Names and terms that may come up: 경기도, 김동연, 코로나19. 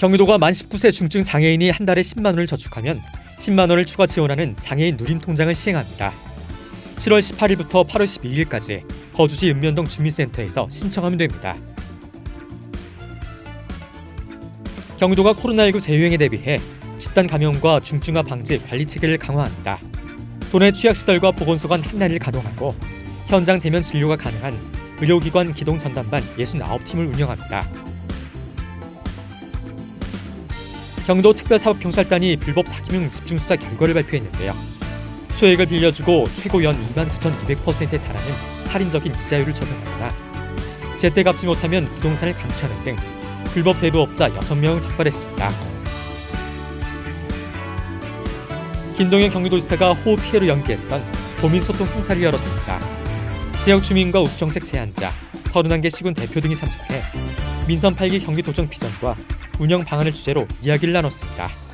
경기도가 만 19세 중증 장애인이 한 달에 10만 원을 저축하면 10만 원을 추가 지원하는 장애인 누림통장을 시행합니다. 7월 18일부터 8월 12일까지 거주시 읍면동 주민센터에서 신청하면 됩니다. 경기도가 코로나19 재유행에 대비해 집단 감염과 중증화 방지 관리 체계를 강화합니다. 도내 취약시설과 보건소 간 한라인을 가동하고 현장 대면 진료가 가능한 의료기관 기동 전담반 69팀을 운영합니다. 경기도 특별사법경찰단이 불법 사기명 집중수사 결과를 발표했는데요. 소액을 빌려주고 최고 연 29,200%에 달하는 살인적인 이자율을 적용합니다. 제때 갚지 못하면 부동산을 감추하는 등 불법 대부업자 6명을 적발했습니다. 김동연 경기도지사가 호우 피해로 연기했던 도민소통 행사를 열었습니다. 지역 주민과 우수정책 제안자, 31개 시군 대표 등이 참석해 민선 8기 경기도정 비전과 운영 방안을 주제로 이야기를 나눴습니다.